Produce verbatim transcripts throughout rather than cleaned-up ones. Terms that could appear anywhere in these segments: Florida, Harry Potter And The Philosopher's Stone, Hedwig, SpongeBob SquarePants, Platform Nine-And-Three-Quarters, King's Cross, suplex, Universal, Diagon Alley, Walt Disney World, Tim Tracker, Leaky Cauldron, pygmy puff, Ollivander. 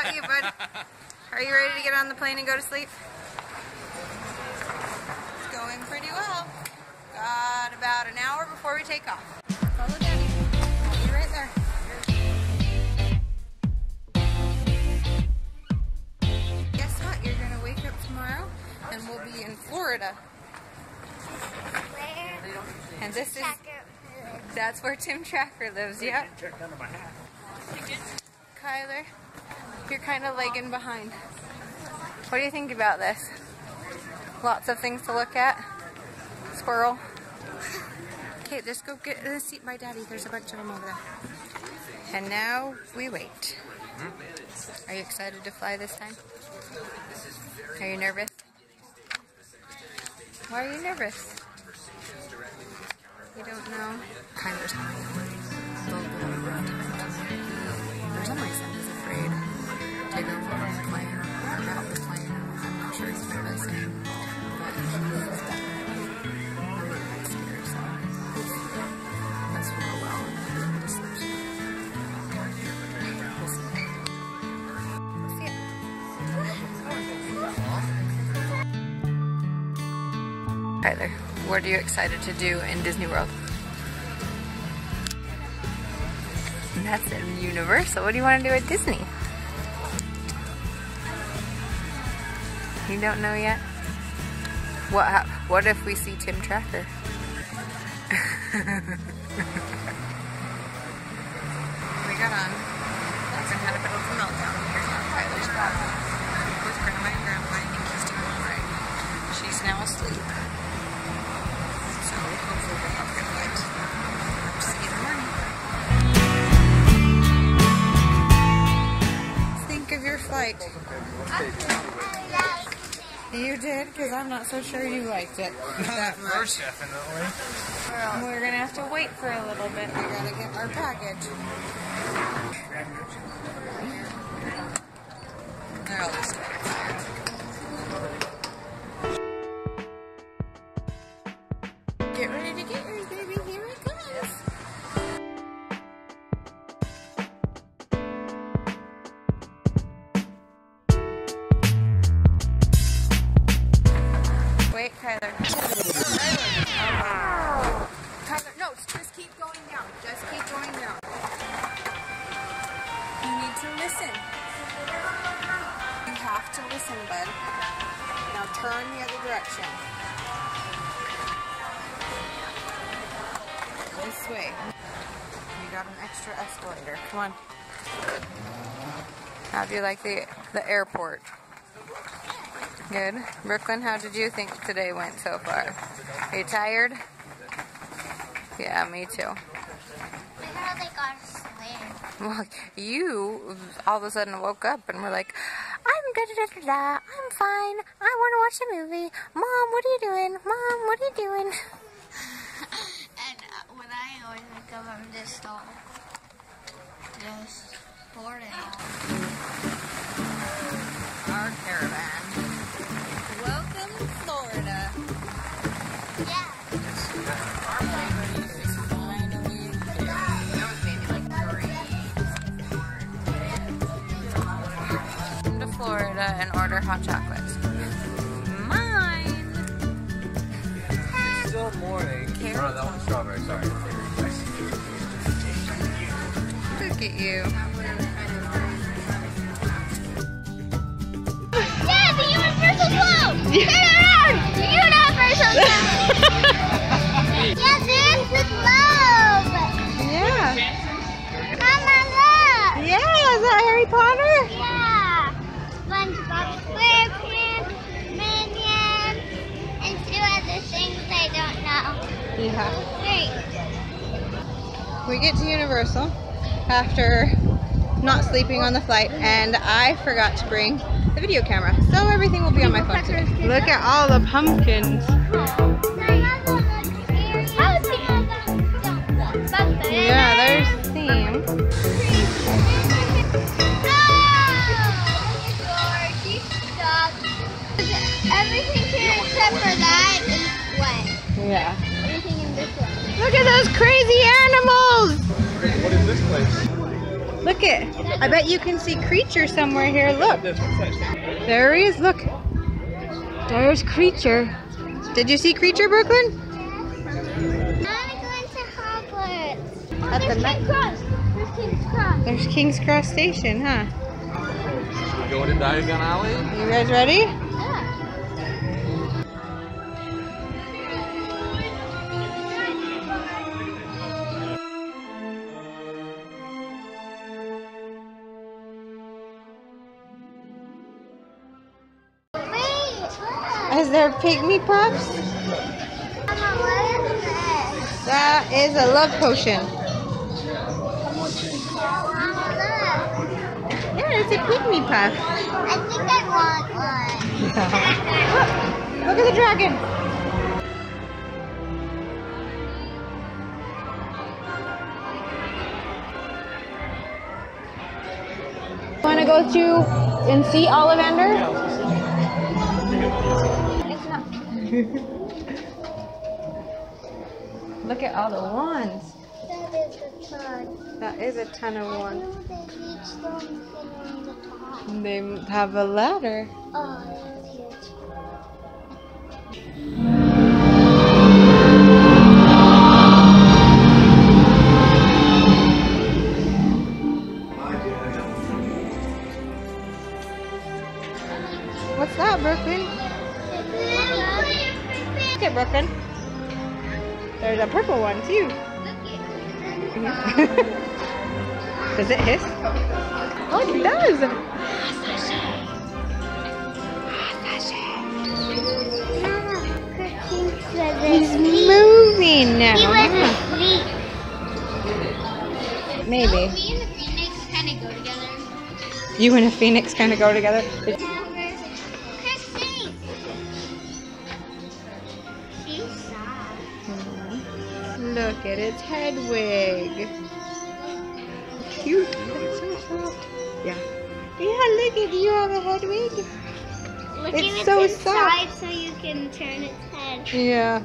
about you, bud? Are you ready to get on the plane and go to sleep? It's going pretty well. Got about an hour before we take off. Follow Daddy. I'll be right there. Guess what? You're going to wake up tomorrow and we'll be in Florida. Where? And this is... That's where Tim Tracker lives, yep. Kyler, you're kind of lagging behind. What do you think about this? Lots of things to look at. Squirrel. Okay, let's go get a seat by Daddy. There's a bunch of them over there. And now we wait. Are you excited to fly this time? Are you nervous? Why are you nervous? You don't know. Kyler's for some reason he's afraid to go on the plane or about the plane. I'm not sure he's nervous, but he was definitely really nice here, so that's really well in the solution. Let's see it. Kyler. What are you excited to do in Disney World? And that's at Universal. What do you want to do at Disney? You don't know yet? What, what if we see Tim Tracker? We got on. That's had a bit of a meltdown. Here's my Tyler's dad. With Grandma and Grandpa, I think he's doing all right. She's now asleep. Think of your flight. You did? Because I'm not so sure you liked it that much. First, definitely. We're going to have to wait for a little bit. We got to get our package. They're all asleep. Get ready to get yours, baby. Here it comes. Wait, Kyler. Oh. Kyler, no, just keep going down. Just keep going down. You need to listen. You have to listen, bud. Now turn the other direction. This way. We got an extra escalator. Come on. How do you like the the airport? Good. Brooklyn, how did you think today went so far? Are you tired? Yeah, me too. Look how they got asleep. Well, you all of a sudden woke up and were like, I'm da da da da da. I'm fine. I want to watch a movie. Mom, what are you doing? Mom, what are you doing? I always wake up, I'm just all just bored out. Our caravan. Welcome to Florida. Yeah. Our family is finally here. That was maybe like three. Come to Florida and order hot chocolate. Mine! It's still morning. Oh, that one's strawberry, sorry. Look at you. Yeah, the Universal Globe! Turn around! The Universal Globe! Yeah, there's the globe! Yeah. Mama, look! Yeah, is that Harry Potter? Yeah. SpongeBob SquarePants, Minions, and two other things I don't know. Yeah. Great. We get to Universal after not sleeping on the flight, and I forgot to bring the video camera, so everything will be on my phone today. Look at all the pumpkins. Yeah, there's Sam. Everything here except for that is wet. Yeah. Everything in this one. Look at those crazy animals! What is this place? Look it. I bet you can see Creature somewhere here. Look. There he is. Look. There's Creature. Did you see Creature, Brooklyn? At There's the King's Cross. There's King's Cross. There's King's Cross Station, huh? Should we go to Diagon Alley? You guys ready? Yeah. Wait, look. Is there pygmy pups? Mama, what is this? That is a love potion. Yeah, it's a pygmy puff. I think I want one. Look, look at the dragon. Want to go to and see Ollivander? It's not. Look at all the wands. That is a ton. That is a ton of one. They have a ladder. Oh, that's huge. What's that, Brooklyn? Look at Brooklyn. There's a purple one too. Does it hiss? Oh, it does! He's moving! He was asleep. Maybe. No, me and the phoenix kind of go together. You and a phoenix kind of go together? Christine! She's soft. Look at its Hedwig. Cute. It's so soft. Yeah. Yeah, look at you have a Hedwig. Look it's at so its inside soft. So you can turn its head. Yeah.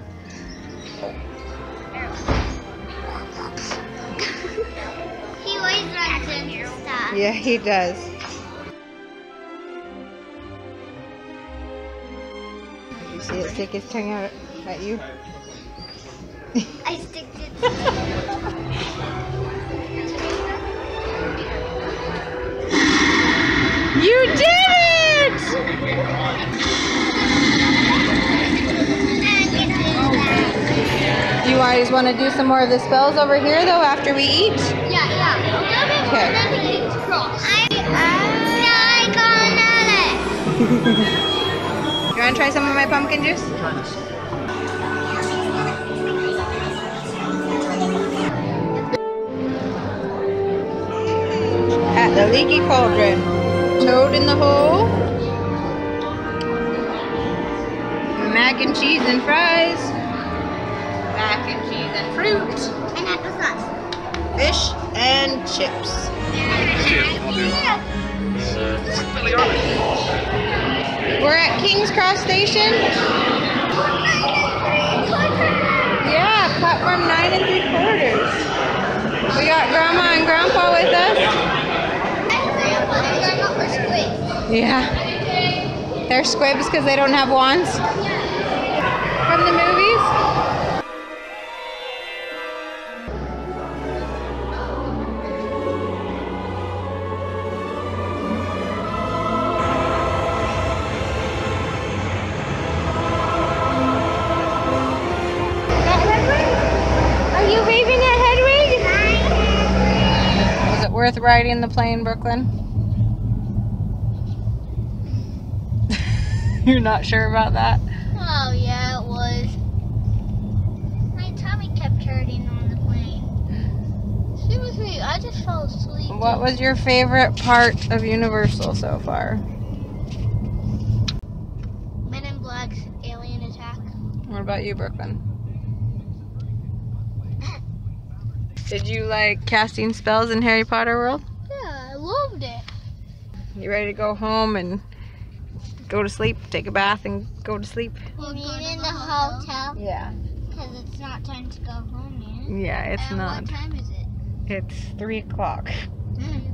He always runs into stuff. Yeah, he does. You see it stick its tongue out at you? I sticked it. You did it! Do you guys want to do some more of the spells over here, though, after we eat? Yeah, yeah. Okay. You want to try some of my pumpkin juice? Try this. The Leaky Cauldron. Toad in the hole. Mac and cheese and fries. Mac and cheese and fruit. And apple sauce. Fish and chips. We're at King's Cross Station. Yeah, platform nine and three quarters. We got Grandma and Grandpa with us. Yeah, they're squibs because they don't have wands. From the movies. Is that Hedwig? Are you waving at Hedwig? Was it worth riding the plane, Brooklyn? You're not sure about that? Oh yeah, it was. My tummy kept hurting on the plane. Seriously, I just fell asleep. What was your favorite part of Universal so far? Men in Black's alien attack. What about you, Brooklyn? Did you like casting spells in Harry Potter World? Yeah, I loved it. You ready to go home and go to sleep, take a bath, and go to sleep? We'll meet in the hotel. Yeah. Because it's not time to go home yet. Yeah, it's and not. What time is it? It's three o'clock. Mm.